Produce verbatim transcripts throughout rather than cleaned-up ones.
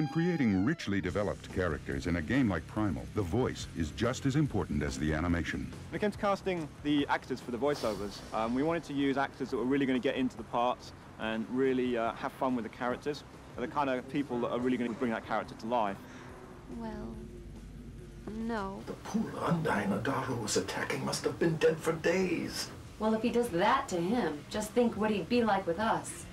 When creating richly developed characters in a game like Primal, the voice is just as important as the animation. When it came to casting the actors for the voiceovers, um, we wanted to use actors that were really going to get into the parts and really uh, have fun with the characters. They're the kind of people that are really going to bring that character to life. Well, no. The poor Undine Adaru was attacking must have been dead for days. Well, if he does that to him, just think what he'd be like with us.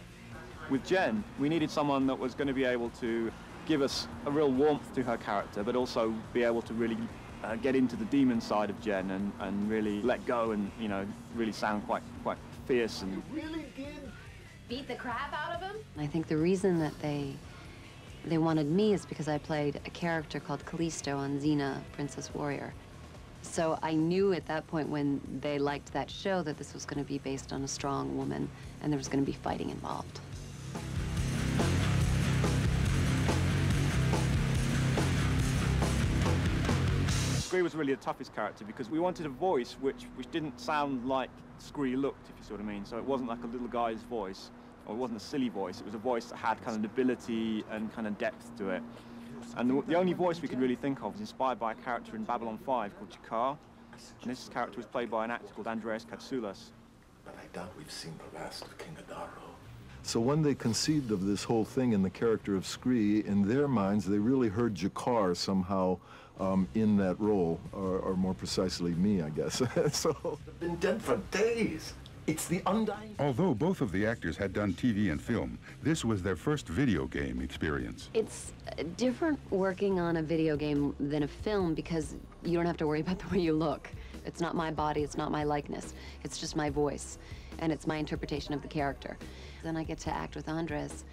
With Djinn, we needed someone that was going to be able to give us a real warmth to her character, but also be able to really uh, get into the demon side of Djinn and, and really let go and, you know, really sound quite, quite fierce. And you really did beat the crap out of him? I think the reason that they, they wanted me is because I played a character called Callisto on Xena, Princess Warrior. So I knew at that point when they liked that show that this was going to be based on a strong woman and there was going to be fighting involved. Scree was really the toughest character because we wanted a voice which, which didn't sound like Scree looked, if you see what I mean. So it wasn't like a little guy's voice, or it wasn't a silly voice. It was a voice that had kind of ability and kind of depth to it. And the, the only voice we could really think of was inspired by a character in Babylon five called G'Kar. And this character was played by an actor called Andreas Katsulas. But I doubt we've seen the last of King Adaro. So when they conceived of this whole thing in the character of Scree, in their minds, they really heard G'Kar somehow um, in that role, or, or more precisely me, I guess. So I've been dead for days. It's the Undine. Although both of the actors had done T V and film, this was their first video game experience. It's different working on a video game than a film because you don't have to worry about the way you look. It's not my body, it's not my likeness. It's just my voice, and it's my interpretation of the character. Then I get to act with Andres,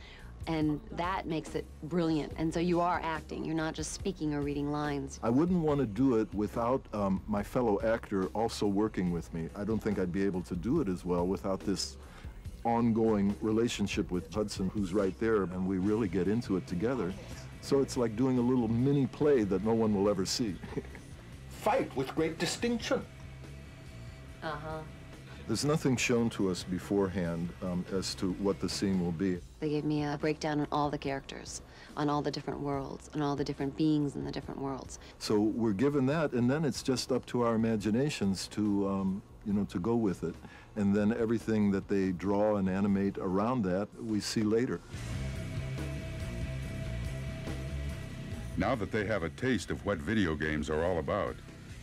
and that makes it brilliant. And so you are acting, you're not just speaking or reading lines. I wouldn't want to do it without um, my fellow actor also working with me. I don't think I'd be able to do it as well without this ongoing relationship with Hudson, who's right there, and we really get into it together. So it's like doing a little mini play that no one will ever see. Fight with great distinction. Uh-huh. There's nothing shown to us beforehand um, as to what the scene will be. They gave me a breakdown on all the characters, on all the different worlds, on all the different beings in the different worlds. So we're given that, and then it's just up to our imaginations to, um, you know, to go with it. And then everything that they draw and animate around that, we see later. Now that they have a taste of what video games are all about,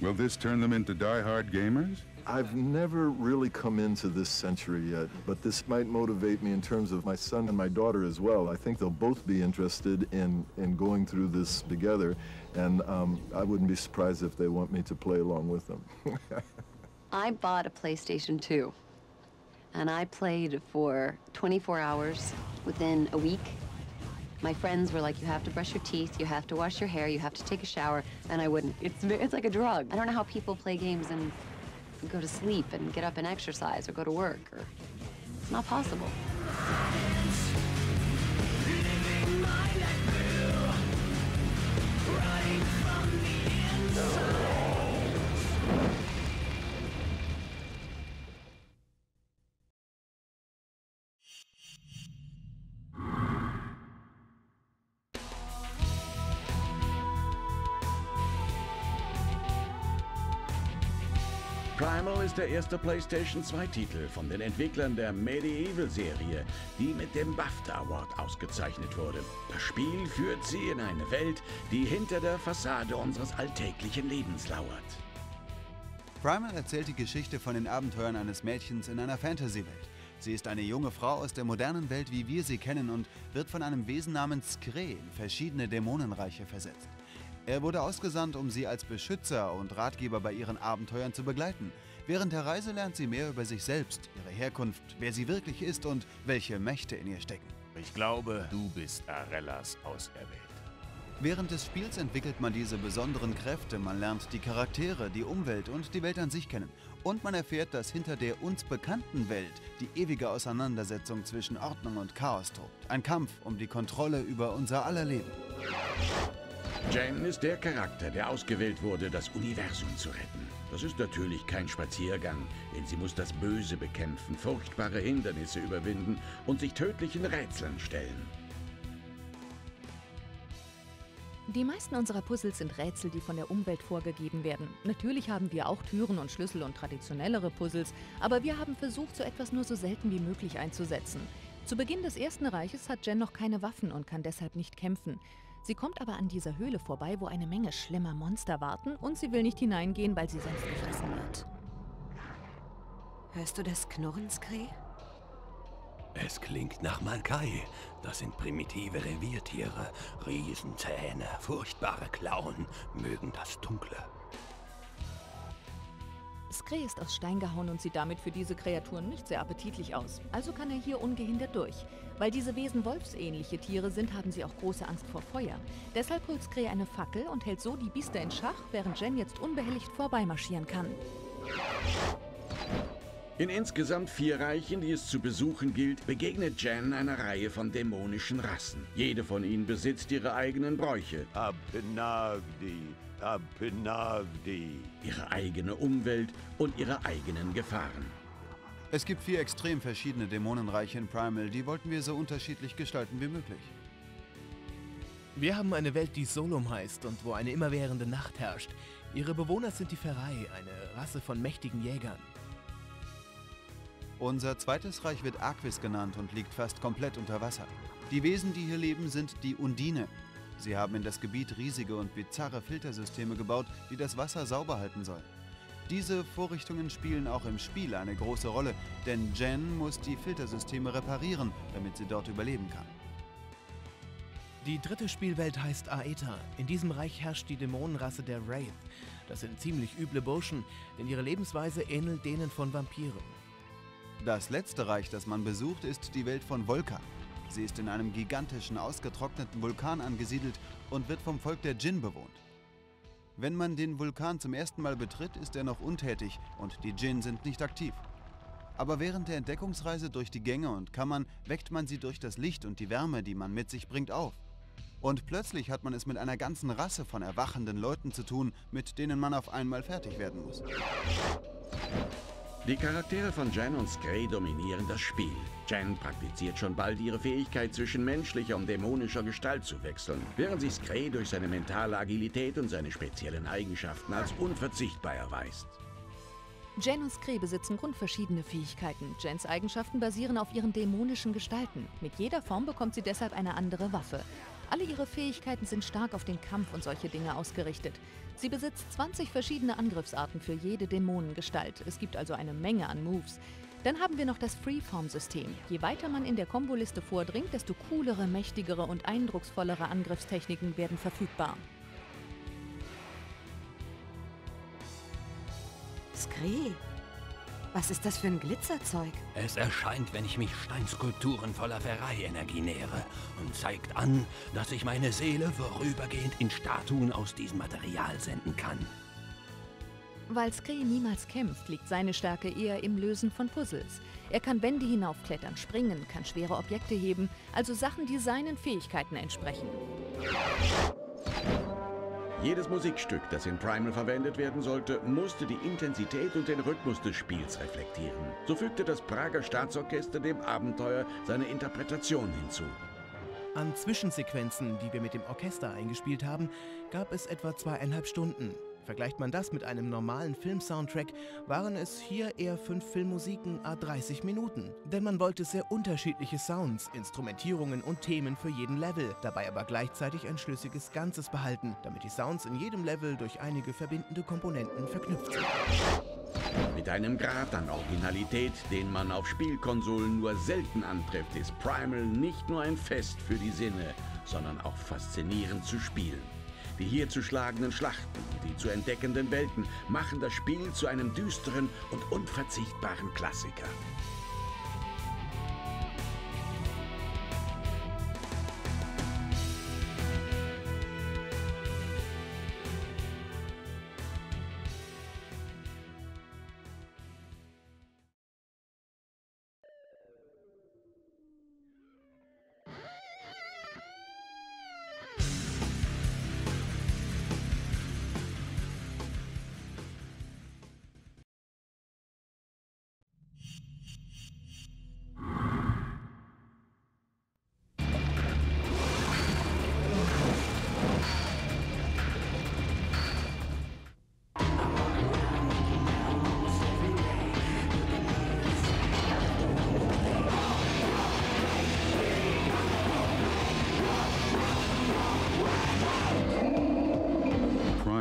will this turn them into die-hard gamers? I've never really come into this century yet, but this might motivate me in terms of my son and my daughter as well. I think they'll both be interested in, in going through this together, and um, I wouldn't be surprised if they want me to play along with them. I bought a PlayStation two, and I played for twenty-four hours within a week. My friends were like, you have to brush your teeth, you have to wash your hair, you have to take a shower, and I wouldn't. It's, it's like a drug. I don't know how people play games and go to sleep and get up and exercise or go to work. Or it's not possible. Primal ist der erste PlayStation zwei-Titel von den Entwicklern der Medieval-Serie, die mit dem BAFTA Award ausgezeichnet wurde. Das Spiel führt sie in eine Welt, die hinter der Fassade unseres alltäglichen Lebens lauert. Primal erzählt die Geschichte von den Abenteuern eines Mädchens in einer Fantasy-Welt. Sie ist eine junge Frau aus der modernen Welt, wie wir sie kennen, und wird von einem Wesen namens Scree in verschiedene Dämonenreiche versetzt. Er wurde ausgesandt, um sie als Beschützer und Ratgeber bei ihren Abenteuern zu begleiten. Während der Reise lernt sie mehr über sich selbst, ihre Herkunft, wer sie wirklich ist und welche Mächte in ihr stecken. Ich glaube, du bist Arellas auserwählt. Während des Spiels entwickelt man diese besonderen Kräfte, man lernt die Charaktere, die Umwelt und die Welt an sich kennen. Und man erfährt, dass hinter der uns bekannten Welt die ewige Auseinandersetzung zwischen Ordnung und Chaos tobt. Ein Kampf um die Kontrolle über unser aller Leben. Djinn ist der Charakter, der ausgewählt wurde, das Universum zu retten. Das ist natürlich kein Spaziergang, denn sie muss das Böse bekämpfen, furchtbare Hindernisse überwinden und sich tödlichen Rätseln stellen. Die meisten unserer Puzzles sind Rätsel, die von der Umwelt vorgegeben werden. Natürlich haben wir auch Türen und Schlüssel und traditionellere Puzzles, aber wir haben versucht, so etwas nur so selten wie möglich einzusetzen. Zu Beginn des Ersten Reiches hat Djinn noch keine Waffen und kann deshalb nicht kämpfen. Sie kommt aber an dieser Höhle vorbei, wo eine Menge schlimmer Monster warten, und sie will nicht hineingehen, weil sie sonst gefressen wird. Hörst du das Knurren, Skree? Es klingt nach Malkai. Das sind primitive Reviertiere. Riesenzähne, furchtbare Klauen, mögen das Dunkle. Skree ist aus Stein gehauen und sieht damit für diese Kreaturen nicht sehr appetitlich aus. Also kann er hier ungehindert durch. Weil diese Wesen wolfsähnliche Tiere sind, haben sie auch große Angst vor Feuer. Deshalb holt Skree eine Fackel und hält so die Biester in Schach, während Djinn jetzt unbehelligt vorbeimarschieren kann. In insgesamt vier Reichen, die es zu besuchen gilt, begegnet Djinn einer Reihe von dämonischen Rassen. Jede von ihnen besitzt ihre eigenen Bräuche. Abnavdi. Ihre eigene Umwelt und ihre eigenen Gefahren. Es gibt vier extrem verschiedene Dämonenreiche in Primal, die wollten wir so unterschiedlich gestalten wie möglich. Wir haben eine Welt, die Solum heißt und wo eine immerwährende Nacht herrscht. Ihre Bewohner sind die Ferrei, eine Rasse von mächtigen Jägern. Unser zweites Reich wird Aquis genannt und liegt fast komplett unter Wasser. Die Wesen, die hier leben, sind die Undine. Sie haben in das Gebiet riesige und bizarre Filtersysteme gebaut, die das Wasser sauber halten sollen. Diese Vorrichtungen spielen auch im Spiel eine große Rolle, denn Djinn muss die Filtersysteme reparieren, damit sie dort überleben kann. Die dritte Spielwelt heißt Aeta. In diesem Reich herrscht die Dämonenrasse der Wraith. Das sind ziemlich üble Burschen, denn ihre Lebensweise ähnelt denen von Vampiren. Das letzte Reich, das man besucht, ist die Welt von Volka. Sie ist in einem gigantischen, ausgetrockneten Vulkan angesiedelt und wird vom Volk der Djinn bewohnt. Wenn man den Vulkan zum ersten Mal betritt, ist er noch untätig und die Djinn sind nicht aktiv. Aber während der Entdeckungsreise durch die Gänge und Kammern weckt man sie durch das Licht und die Wärme, die man mit sich bringt, auf. Und plötzlich hat man es mit einer ganzen Rasse von erwachenden Leuten zu tun, mit denen man auf einmal fertig werden muss. Die Charaktere von Djinn und Skree dominieren das Spiel. Djinn praktiziert schon bald ihre Fähigkeit, zwischen menschlicher und dämonischer Gestalt zu wechseln, während sich Skree durch seine mentale Agilität und seine speziellen Eigenschaften als unverzichtbar erweist. Djinn und Skree besitzen grundverschiedene Fähigkeiten. Djinns Eigenschaften basieren auf ihren dämonischen Gestalten. Mit jeder Form bekommt sie deshalb eine andere Waffe. Alle ihre Fähigkeiten sind stark auf den Kampf und solche Dinge ausgerichtet. Sie besitzt zwanzig verschiedene Angriffsarten für jede Dämonengestalt. Es gibt also eine Menge an Moves. Dann haben wir noch das Freeform-System. Je weiter man in der Komboliste vordringt, desto coolere, mächtigere und eindrucksvollere Angriffstechniken werden verfügbar. Skree, was ist das für ein Glitzerzeug? Es erscheint, wenn ich mich Steinskulpturen voller Ferrei-Energie nähere und zeigt an, dass ich meine Seele vorübergehend in Statuen aus diesem Material senden kann. Weil Skree niemals kämpft, liegt seine Stärke eher im Lösen von Puzzles. Er kann Wände hinaufklettern, springen, kann schwere Objekte heben, also Sachen, die seinen Fähigkeiten entsprechen. Jedes Musikstück, das in Primal verwendet werden sollte, musste die Intensität und den Rhythmus des Spiels reflektieren. So fügte das Prager Staatsorchester dem Abenteuer seine Interpretation hinzu. An Zwischensequenzen, die wir mit dem Orchester eingespielt haben, gab es etwa zweieinhalb Stunden. Vergleicht man das mit einem normalen Filmsoundtrack, waren es hier eher fünf Filmmusiken à dreißig Minuten. Denn man wollte sehr unterschiedliche Sounds, Instrumentierungen und Themen für jeden Level, dabei aber gleichzeitig ein schlüssiges Ganzes behalten, damit die Sounds in jedem Level durch einige verbindende Komponenten verknüpft sind. Mit einem Grad an Originalität, den man auf Spielkonsolen nur selten antrifft, ist Primal nicht nur ein Fest für die Sinne, sondern auch faszinierend zu spielen. Die hier zu schlagenden Schlachten, die zu entdeckenden Welten machen das Spiel zu einem düsteren und unverzichtbaren Klassiker.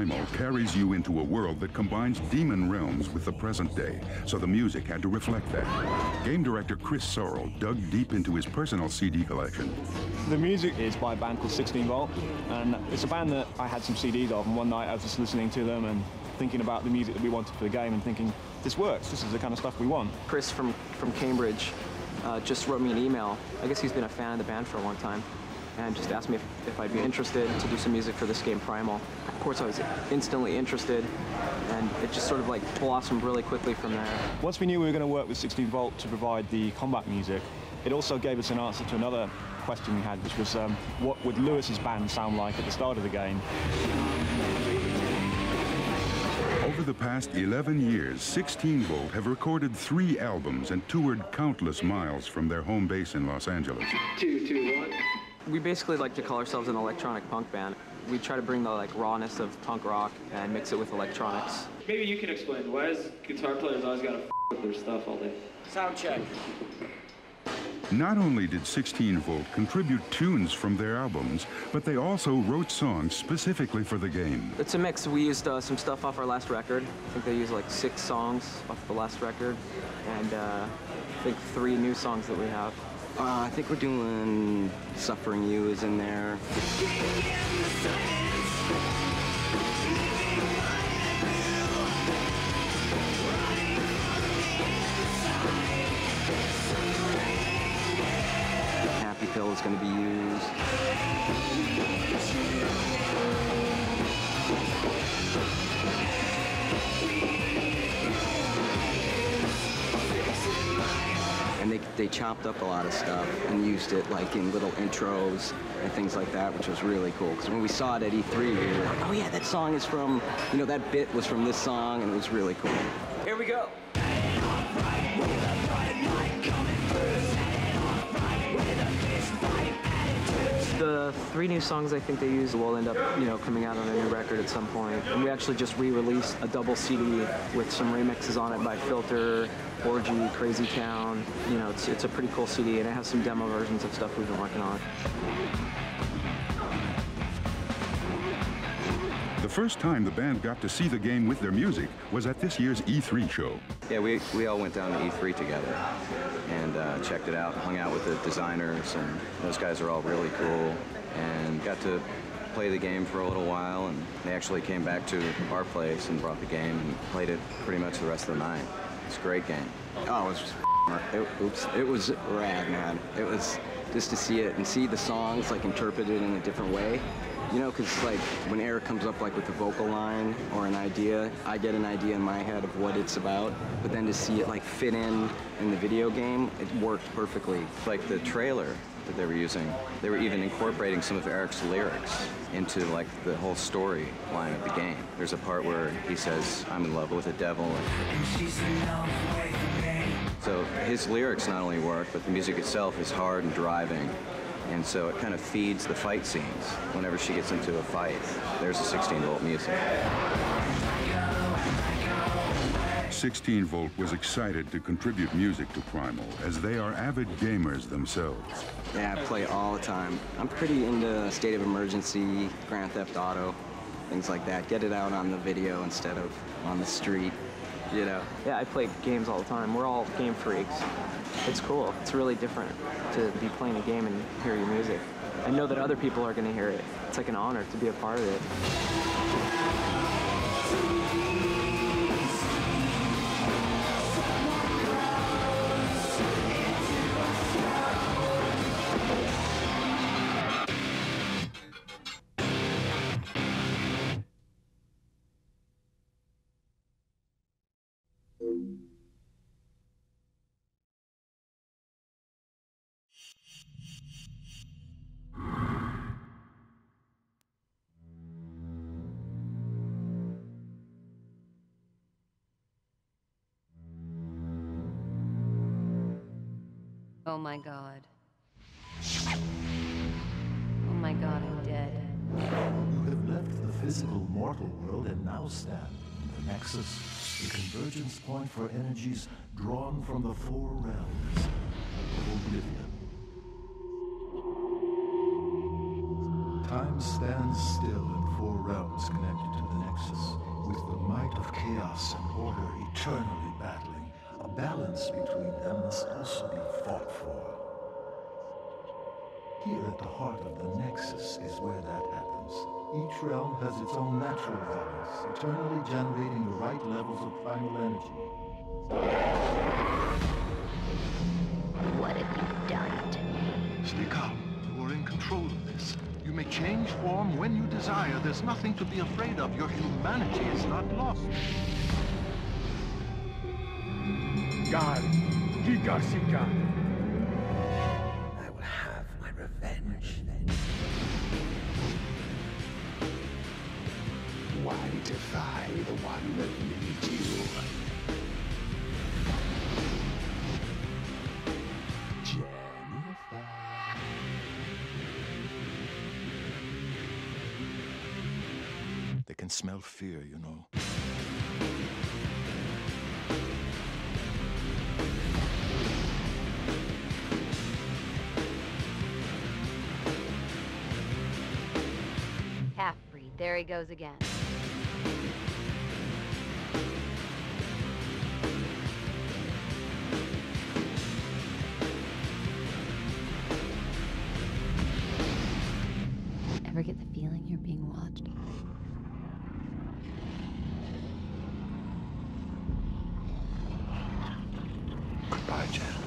Primal carries you into a world that combines demon realms with the present day, so the music had to reflect that. Game director Chris Sorrell dug deep into his personal C D collection. The music is by a band called sixteen volt, and it's a band that I had some C Ds of, and one night I was just listening to them and thinking about the music that we wanted for the game and thinking, this works, this is the kind of stuff we want. Chris from, from Cambridge uh, just wrote me an email. I guess he's been a fan of the band for a long time, and just asked me if, if I'd be interested to do some music for this game, Primal. Of course, I was instantly interested, and it just sort of like blossomed really quickly from there. Once we knew we were going to work with sixteen volt to provide the combat music, it also gave us an answer to another question we had, which was um, what would Lewis's band sound like at the start of the game? Over the past eleven years, sixteen volt have recorded three albums and toured countless miles from their home base in Los Angeles. Two, two, one. We basically like to call ourselves an electronic punk band. We try to bring the like rawness of punk rock and mix it with electronics. Maybe you can explain, why is guitar players always gotta f with their stuff all day? Sound check. Not only did sixteen volt contribute tunes from their albums, but they also wrote songs specifically for the game. It's a mix. We used uh, some stuff off our last record. I think they used like six songs off the last record, and uh, I think three new songs that we have. Uh, I think we're doing Suffering You is in there. Happy Pill is going to be used. And they, they chopped up a lot of stuff and used it like in little intros and things like that, which was really cool. Because when we saw it at E three, we were like, oh yeah, that song is from, you know, that bit was from this song, and it was really cool. Here we go. The three new songs I think they used will end up, you know, coming out on a new record at some point. And we actually just re-released a double C D with some remixes on it by Filter, Orgy, Crazy Town. You know, it's, it's a pretty cool C D, and it has some demo versions of stuff we've been working on. The first time the band got to see the game with their music was at this year's E three show. Yeah, we, we all went down to E three together and uh, checked it out, hung out with the designers, and those guys are all really cool, and got to play the game for a little while, and they actually came back to our place and brought the game and played it pretty much the rest of the night. It's a great game. Oh, it was just it, oops, it was rad, man. It was just to see it and see the songs like interpreted in a different way. You know, because like when Eric comes up like with the vocal line or an idea, I get an idea in my head of what it's about. But then to see it like fit in in the video game, it worked perfectly. Like the trailer that they were using, they were even incorporating some of Eric's lyrics into like the whole story line of the game. There's a part where he says, I'm in love with the devil. And she's in love with me. So his lyrics not only work, but the music itself is hard and driving. And so it kind of feeds the fight scenes. Whenever she gets into a fight, there's a sixteen volt music. sixteen volt was excited to contribute music to Primal, as they are avid gamers themselves. Yeah, I play all the time. I'm pretty into State of Emergency, Grand Theft Auto, things like that. Get it out on the video instead of on the street, you know. Yeah, I play games all the time. We're all game freaks. It's cool. It's really different to be playing a game and hear your music. I know that other people are going to hear it. It's like an honor to be a part of it. Oh my God. Oh my God, I'm dead. You have left the physical mortal world and now stand in the Nexus, the convergence point for energies drawn from the four realms of oblivion. Time stands still in four realms connected to the Nexus. chaos and order eternally battling, a balance between them must also be fought for. Here at the heart of the Nexus is where that happens. Each realm has its own natural balance, eternally generating the right levels of primal energy. What have you done to me? Speak up. You are in control of this. You may change form when you desire. There's nothing to be afraid of. Your humanity is not lost. God, G'Kar, I will have my revenge then. Why defy the one that made you? Smell fear, you know. Half-breed, there he goes again. Ever get the feeling you're being watched? Bye, Jen.